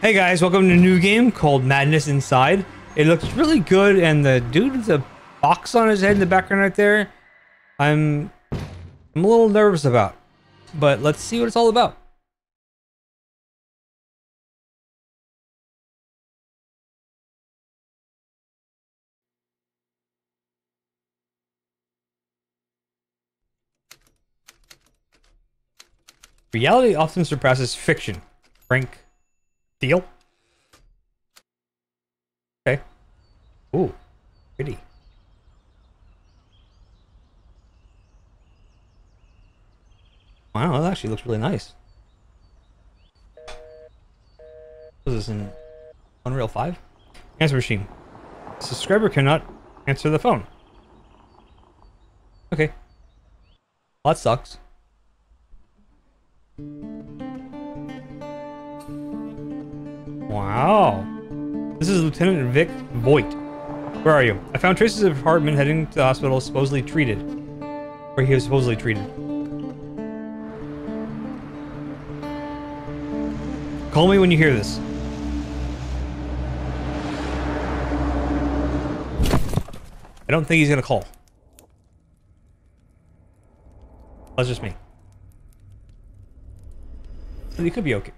Hey guys, welcome to a new game called Madness Inside. It looks really good, and the dude with the box on his head in the background right there, I'm a little nervous about. But let's see what it's all about. Reality often surpasses fiction. Frank Deal. Okay. Ooh, pretty. Wow, that actually looks really nice. What is this in Unreal 5? Answer machine. Subscriber cannot answer the phone. Okay. Well, that sucks. Wow. This is Lieutenant Vic Voigt. Where are you? I found traces of Hartman heading to the hospital, supposedly treated. Or he was supposedly treated. Call me when you hear this. I don't think he's gonna call. That's just me. But he could be okay.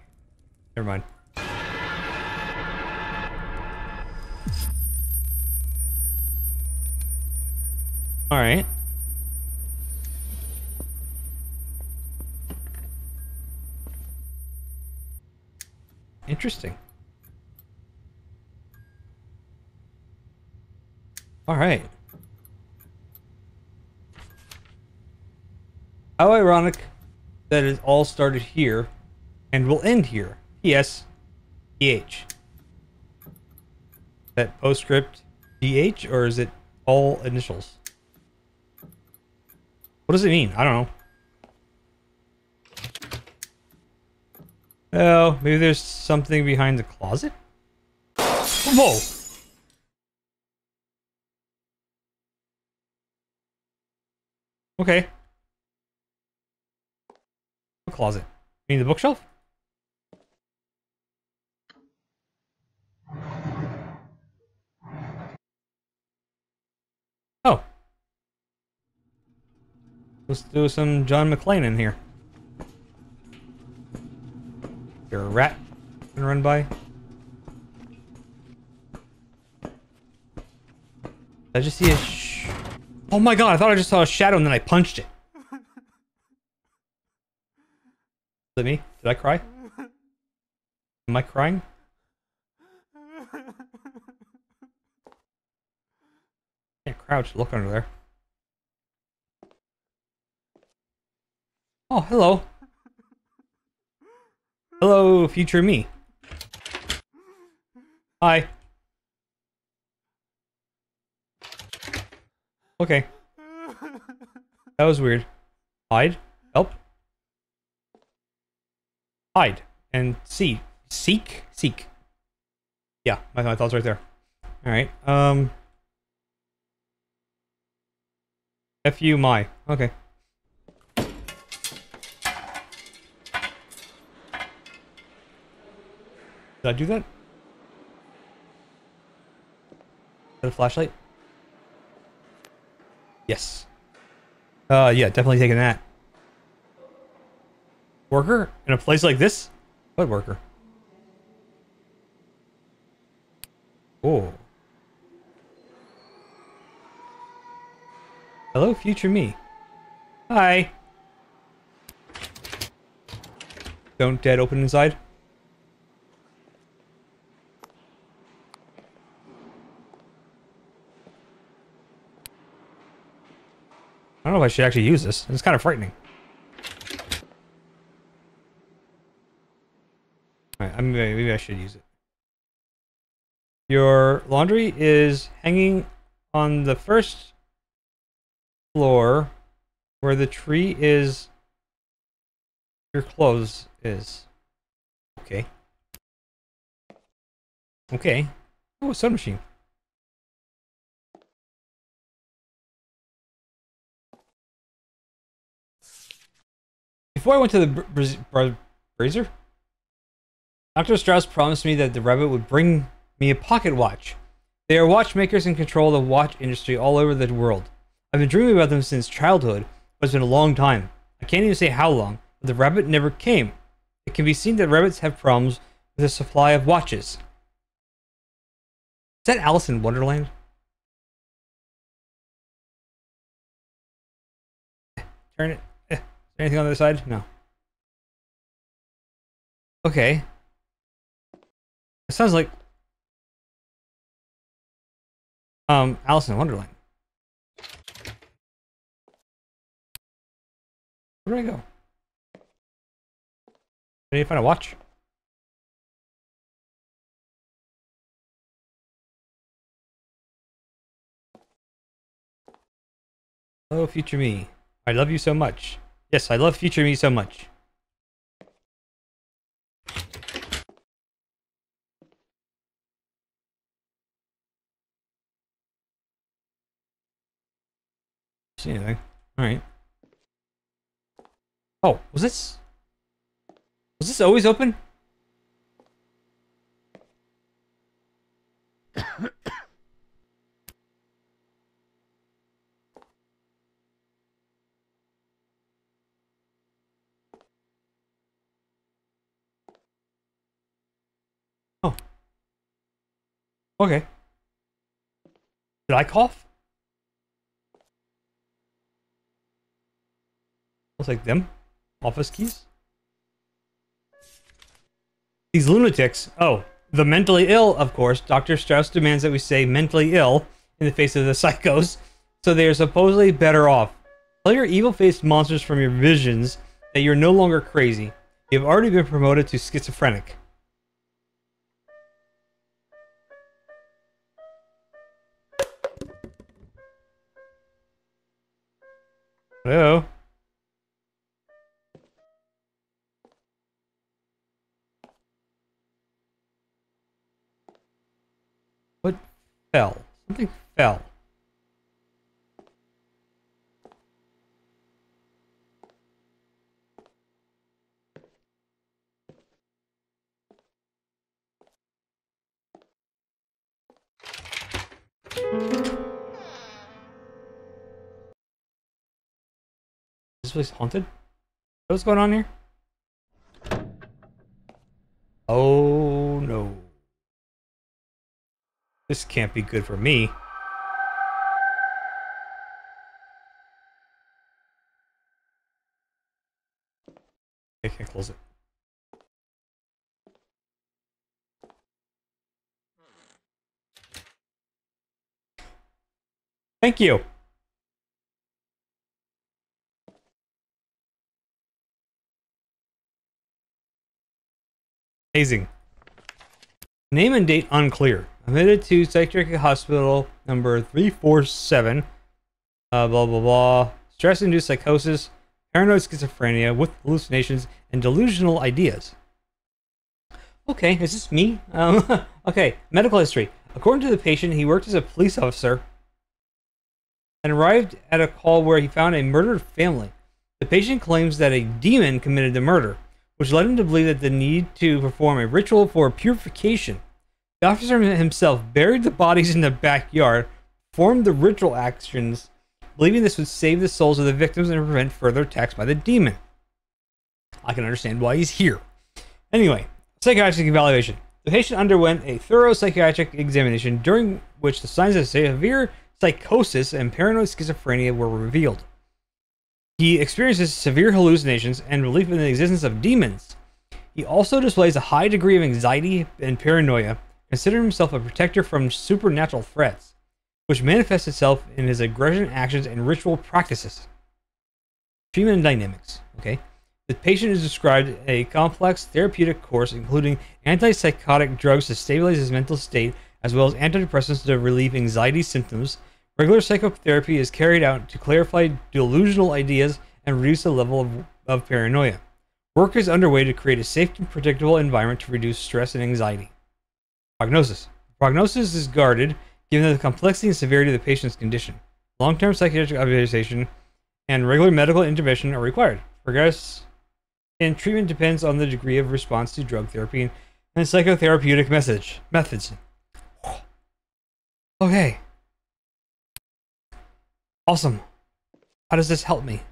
Never mind. All right. Interesting. All right. How ironic that it all started here and will end here. P.S. D.H. That postscript D.H. or is it all initials? What does it mean? I don't know. Oh, maybe there's something behind the closet? Whoa! Okay. What closet? You mean the bookshelf? Oh. Let's do some John McClane in here. You're a rat. Gonna run by. I just see a oh my god, I thought I just saw a shadow and then I punched it. Is it me? Did I cry? Am I crying? Can't crouch, look under there. Oh, hello. Hello, future me. Hi. Okay. That was weird. Hide. Help. Hide. And see. Seek? Seek. Yeah, my thoughts right there. Alright, F you, my. Okay. Did I do that? Is that a flashlight? Yes. Yeah, definitely taking that. Worker? In a place like this? What worker? Oh. Hello, future me. Hi. Don't dead open inside. I don't know if I should actually use this. It's kind of frightening. Alright, maybe I should use it. Your laundry is hanging on the first floor where the tree is. Your clothes is. Okay. Okay. Oh, a sun machine. Before I went to the brazier, Dr. Strauss promised me that the rabbit would bring me a pocket watch. They are watchmakers and control the watch industry all over the world. I've been dreaming about them since childhood, but it's been a long time. I can't even say how long, but the rabbit never came. It can be seen that rabbits have problems with the supply of watches. Is that Alice in Wonderland? Turn it. Is there anything on the other side? No. Okay. It sounds like Alice in Wonderland. Where do I go? I need to find a watch. Hello, future me. I love you so much. Yes, I love future me so much. See anything? All right. Oh, was this always open? Oh. Okay. Did I cough? Looks like them. Office keys. These lunatics. Oh, the mentally ill, of course. Dr. Strauss demands that we say mentally ill in the face of the psychos, so they are supposedly better off. Tell your evil-faced monsters from your visions that you're no longer crazy. You've already been promoted to schizophrenic. Hello? Fell. Something fell. Is this place haunted? What's going on here? Oh no. This can't be good for me. I can't close it. Thank you. Amazing. Name and date unclear. Admitted to psychiatric hospital number 347. Blah blah blah. Stress-induced psychosis, paranoid schizophrenia with hallucinations and delusional ideas. Okay, is this me? Okay, medical history. According to the patient, he worked as a police officer and arrived at a call where he found a murdered family. The patient claims that a demon committed the murder, which led him to believe that the need to perform a ritual for purification. The officer himself buried the bodies in the backyard, performed the ritual actions, believing this would save the souls of the victims and prevent further attacks by the demon. I can understand why he's here. Anyway, psychiatric evaluation. The patient underwent a thorough psychiatric examination during which the signs of severe psychosis and paranoid schizophrenia were revealed. He experiences severe hallucinations and belief in the existence of demons. He also displays a high degree of anxiety and paranoia, considering himself a protector from supernatural threats, which manifests itself in his aggression actions and ritual practices. Treatment and dynamics. Okay. The patient is described a complex therapeutic course, including antipsychotic drugs to stabilize his mental state, as well as antidepressants to relieve anxiety symptoms. Regular psychotherapy is carried out to clarify delusional ideas and reduce the level of paranoia. Work is underway to create a safe and predictable environment to reduce stress and anxiety. Prognosis. Prognosis is guarded, given the complexity and severity of the patient's condition. Long-term psychiatric observation and regular medical intervention are required. Progress in treatment depends on the degree of response to drug therapy and and psychotherapeutic methods. Okay. Awesome. How does this help me?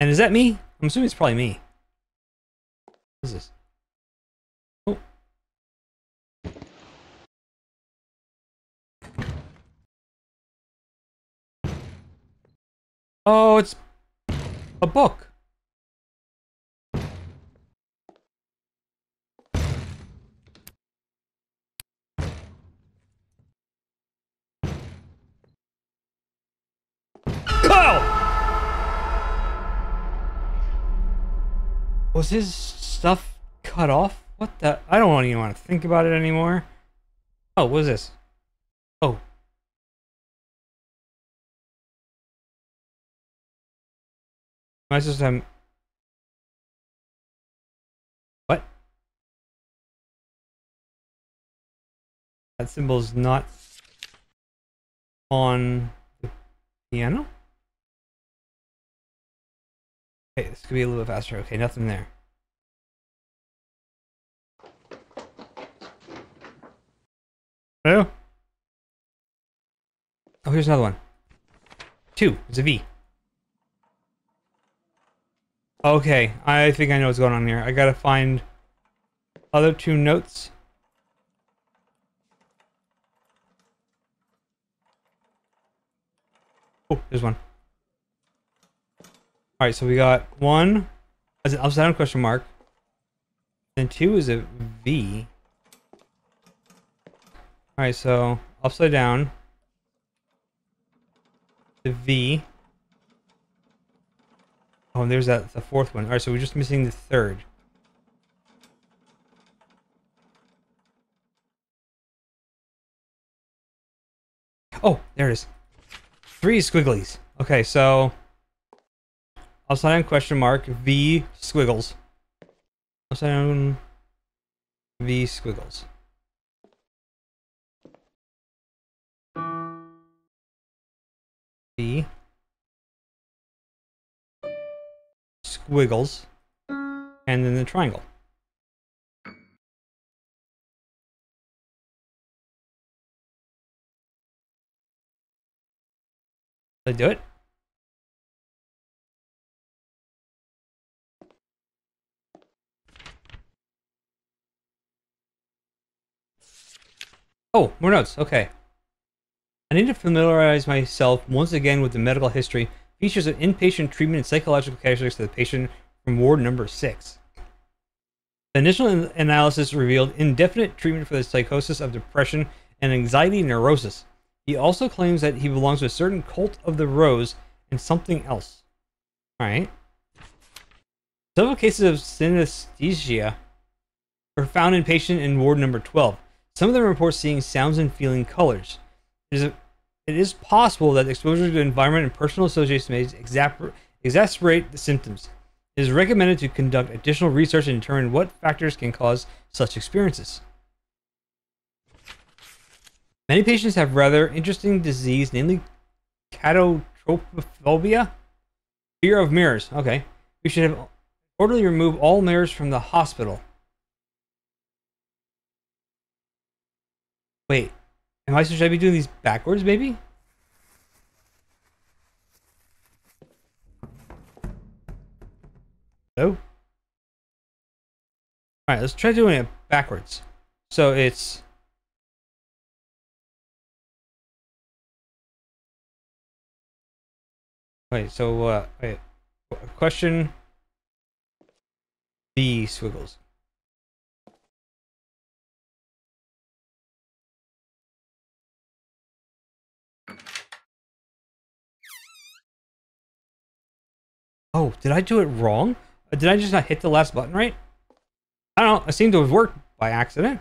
And is that me? I'm assuming it's probably me. What is this? Oh. Oh, it's a book. Was his stuff cut off? What the? I don't even want to think about it anymore. Oh, what is this? Oh. Am I supposed to have... What? That symbol is not on the piano? Okay, this could be a little bit faster. Okay, nothing there. Hello? Oh, here's another one. 2. It's a V. Okay, I think I know what's going on here. I gotta find other 2 notes. Oh, there's one. All right, so we got 1 as an upside down question mark, and 2 is a V. All right, so upside down, the V. Oh, and there's that, the 4th one. All right, so we're just missing the 3rd. Oh, there it is. 3 squigglies. Okay, so. Upside down question mark, V squiggles. Upside down, V squiggles. V squiggles. And then the triangle. Did I do it? Oh, more notes. Okay. I need to familiarize myself once again with the medical history, features of inpatient treatment and psychological characteristics of the patient from ward number 6. The initial analysis revealed indefinite treatment for the psychosis of depression and anxiety neurosis. He also claims that he belongs to a certain cult of the rose and something else. Alright. Several cases of synesthesia were found in patient in ward number 12. Some of them report seeing sounds and feeling colors. It is possible that exposure to the environment and personal associations may exacerbate the symptoms. It is recommended to conduct additional research and determine what factors can cause such experiences. Many patients have rather interesting disease, namely catatropophobia, fear of mirrors. Okay, we should have orderly remove all mirrors from the hospital. Wait, should I be doing these backwards, maybe? No? Alright, let's try doing it backwards. So it's... Wait, so, question... B squiggles. Oh, did I do it wrong? Did I just not hit the last button right? I don't know. I seem to have worked by accident.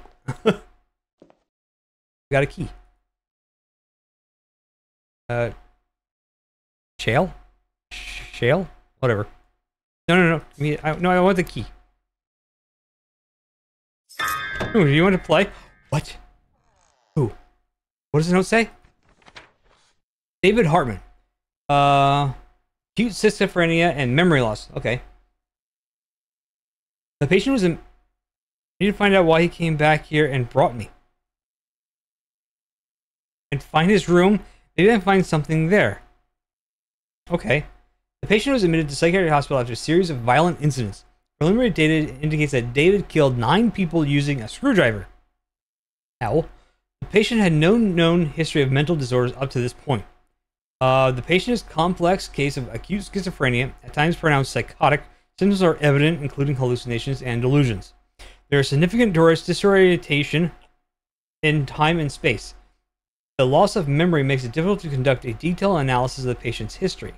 Got a key. Shale? Shale? Whatever. No. I want the key. Ooh, do you want to play? What? Who? What does the note say? David Hartman. Acute schizophrenia and memory loss. Okay. The patient was in I need to find out why he came back here and brought me. And find his room. They didn't find something there. Okay. The patient was admitted to psychiatric hospital after a series of violent incidents. Preliminary data indicates that David killed 9 people using a screwdriver. How? The patient had no known history of mental disorders up to this point. The patient is a complex case of acute schizophrenia, at times pronounced psychotic. Symptoms are evident, including hallucinations and delusions. There is significant disorientation in time and space. The loss of memory makes it difficult to conduct a detailed analysis of the patient's history.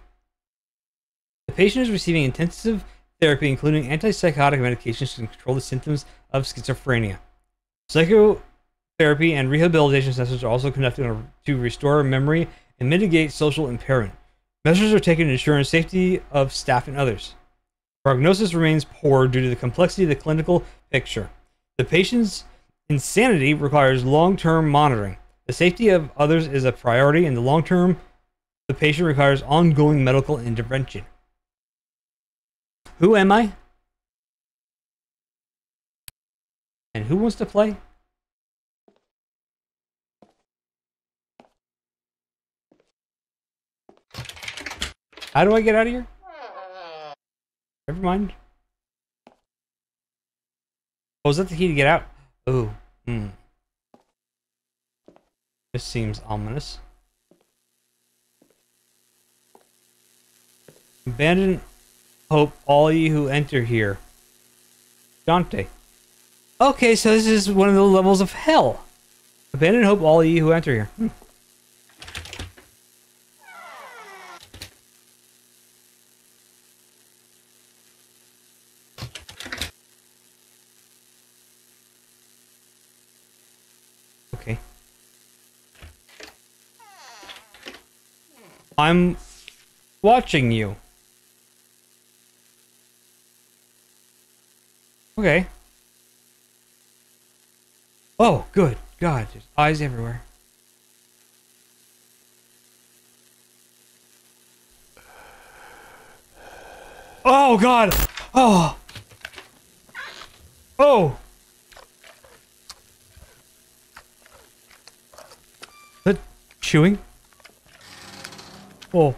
The patient is receiving intensive therapy, including antipsychotic medications to control the symptoms of schizophrenia. Psychotherapy and rehabilitation sessions are also conducted to restore memory and mitigate social impairment. Measures are taken to ensure the safety of staff and others. Prognosis remains poor due to the complexity of the clinical picture. The patient's insanity requires long-term monitoring. The safety of others is a priority, and the long-term, the patient requires ongoing medical intervention. Who am I? And who wants to play? How do I get out of here? Never mind. Oh, is that the key to get out? Oh. Hmm. This seems ominous. Abandon hope, all ye who enter here. Dante. Okay, so this is one of the levels of hell. Abandon hope, all ye who enter here. Hmm. I'm watching you. Okay. Oh, good God, there's eyes everywhere. Oh God! Oh! Oh! Is that chewing? Oh.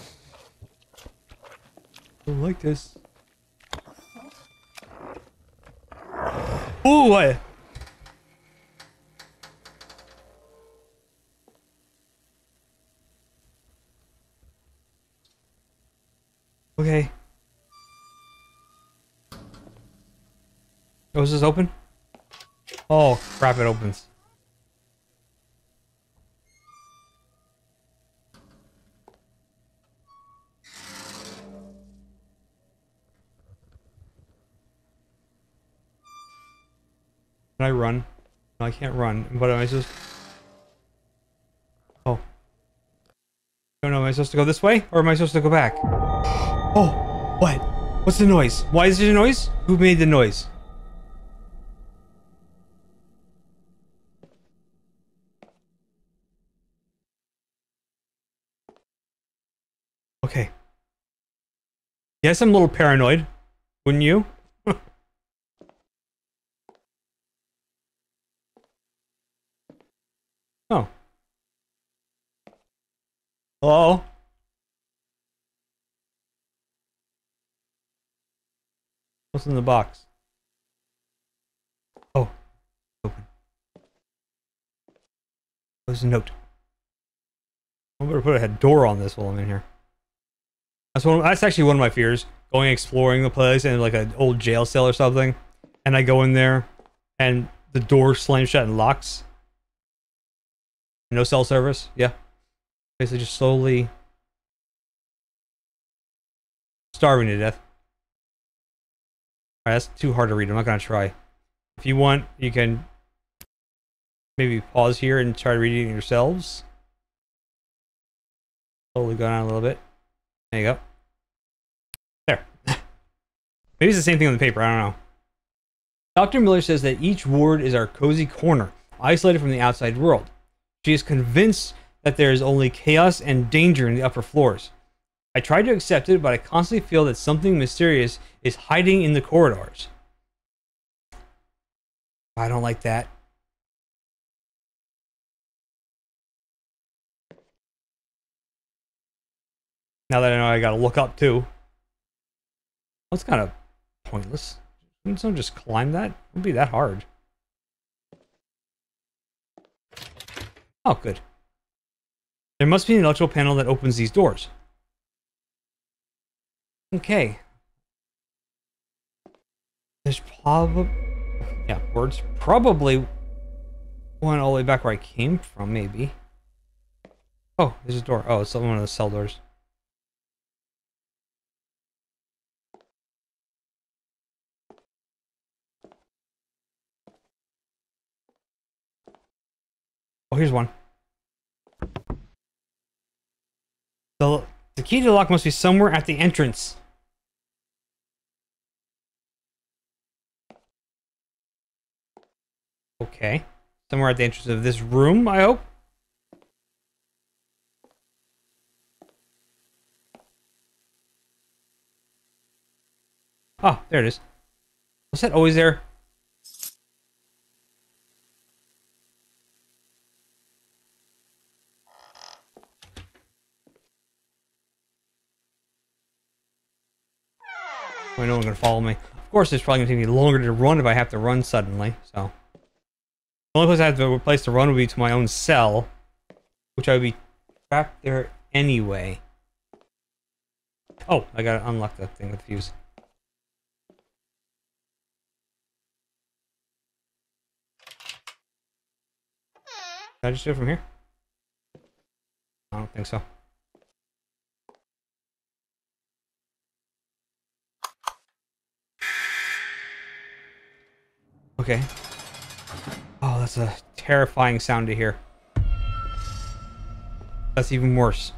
I don't like this. Ooh, what? Okay. Oh, is this open? Oh, crap, it opens. Can I run? No, I can't run. What am I supposed to... Oh. I don't know, am I supposed to go this way? Or am I supposed to go back? Oh, what? What's the noise? Why is there a noise? Who made the noise? Okay. Yes, I'm a little paranoid, wouldn't you? Oh. Hello? What's in the box? Oh. Open. There's a note. I better put a door on this while I'm in here. That's actually one of my fears, going exploring the place and like an old jail cell or something, and I go in there and the door slams shut and locks. No cell service, yeah. Basically just slowly starving to death. Alright, that's too hard to read. I'm not gonna try. If you want, you can maybe pause here and try reading it yourselves. Slowly going on a little bit. There you go. There. Maybe it's the same thing on the paper, I don't know. Dr. Miller says that each ward is our cozy corner. isolated from the outside world. She is convinced that there is only chaos and danger in the upper floors. I try to accept it, but I constantly feel that something mysterious is hiding in the corridors. I don't like that. Now that I know I gotta look up too. That's kind of pointless. Wouldn't someone just climb that? It wouldn't be that hard. Oh, good. There must be an electrical panel that opens these doors. Okay. There's probably... yeah, words. Probably went all the way back where I came from, maybe. Oh, there's a door. Oh, it's one of the cell doors. Oh, here's one. The key to the lock must be somewhere at the entrance. Okay. Somewhere at the entrance of this room, I hope. Oh, there it is. Was that always there? I know I'm going to follow me. Of course, it's probably going to take me longer to run if I have to run suddenly, so... the only place I have to place to run would be to my own cell, which I would be trapped there anyway. Oh, I got to unlock that thing with the fuse. Can I just do it from here? I don't think so. Okay. Oh, that's a terrifying sound to hear. That's even worse.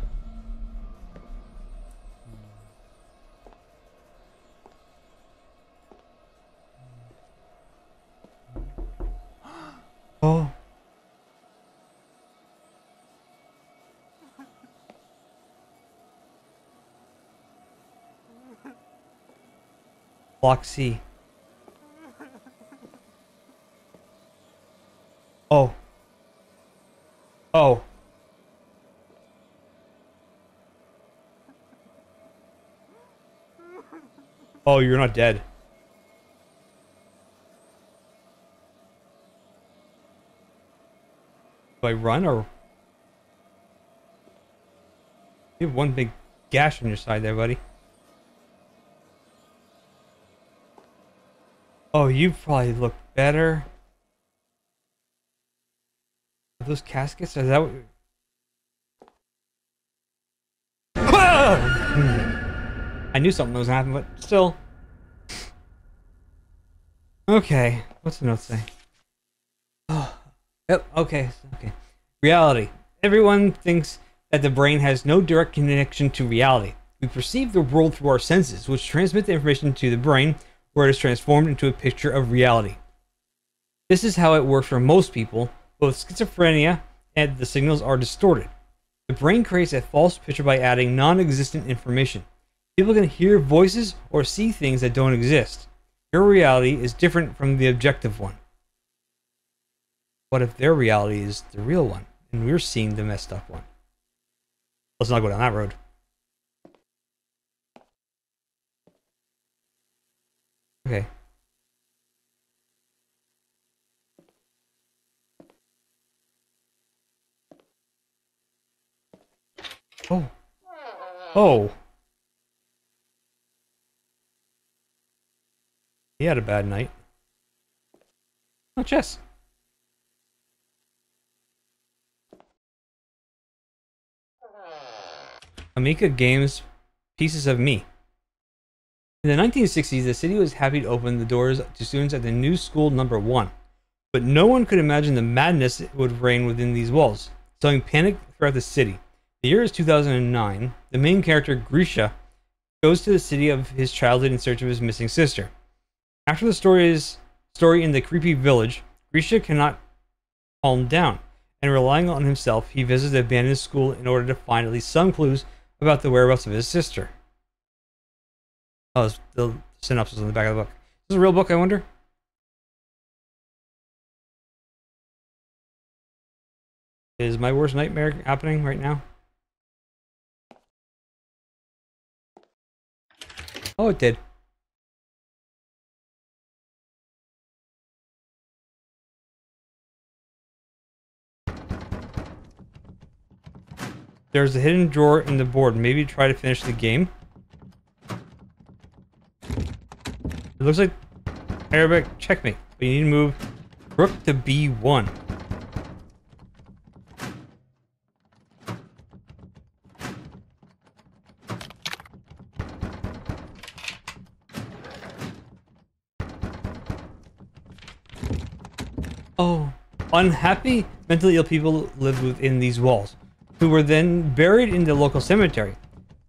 Oh. Block C. Oh. Oh. Oh, you're not dead. Do I run or... you have one big gash on your side there, buddy. Oh, you probably look better. Those caskets? Is that what... ah! I knew something was gonna happen, but still. Okay, what's the note say? Oh, yep, okay, okay. Reality. Everyone thinks that the brain has no direct connection to reality. We perceive the world through our senses, which transmit the information to the brain, where it is transformed into a picture of reality. This is how it works for most people. Both schizophrenia and the signals are distorted. The brain creates a false picture by adding non-existent information. People can hear voices or see things that don't exist. Your reality is different from the objective one. What if their reality is the real one, and we're seeing the messed up one? Let's not go down that road. Okay. Oh. Oh. He had a bad night. Oh, chess. Amiga Games, Pieces of Me. In the 1960s, the city was happy to open the doors to students at the new school number 1. But no one could imagine the madness that would reign within these walls, sowing panic throughout the city. The year is 2009. The main character, Grisha, goes to the city of his childhood in search of his missing sister. After the story in the creepy village, Grisha cannot calmed down, and relying on himself, he visits the abandoned school in order to find at least some clues about the whereabouts of his sister. Oh, the synopsis on the back of the book. Is this a real book, I wonder? Is my worst nightmare happening right now? Oh, it did. There's a hidden drawer in the board. Maybe try to finish the game. It looks like Arabic checkmate, but you need to move rook to b1. Oh, unhappy, mentally ill people lived within these walls, who were then buried in the local cemetery.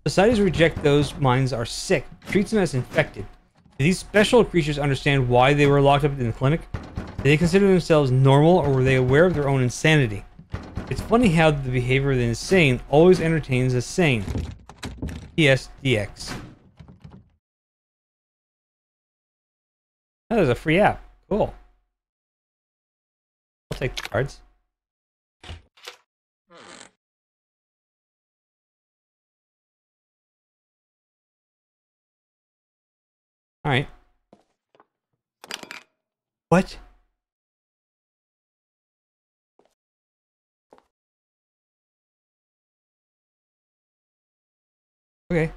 Societies reject those minds are sick, treats them as infected. Do these special creatures understand why they were locked up in the clinic? Do they consider themselves normal, or were they aware of their own insanity? It's funny how the behavior of the insane always entertains the sane. PSDX. That is a free app. Cool. I'll take the cards. All right. What? Okay.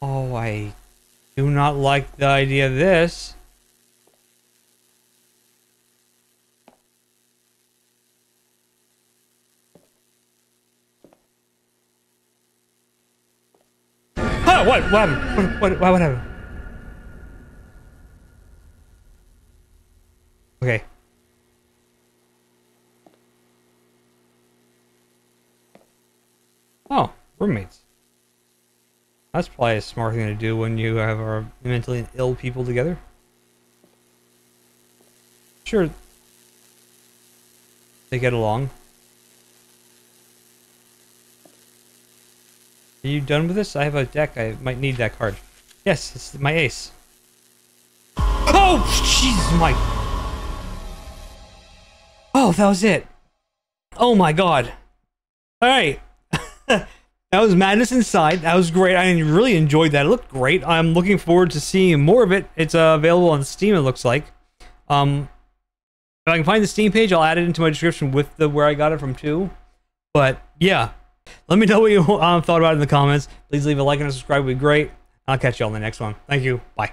Oh, I do not like the idea of this. Oh, what happened? What happened? Okay. Oh, roommates. That's probably a smart thing to do when you have mentally ill people together. Sure, they get along. Are you done with this? I have a deck. I might need that card. Yes, it's my ace. Oh, jeez, my... Oh, that was it. Oh, my God. All right. That was Madness Inside. That was great. I really enjoyed that. It looked great. I'm looking forward to seeing more of it. It's available on Steam, it looks like. If I can find the Steam page, I'll add it into my description with the where I got it from, too. But, yeah. Let me know what you thought about it in the comments. Please leave a like and a subscribe. It would be great. I'll catch you all in the next one. Thank you. Bye.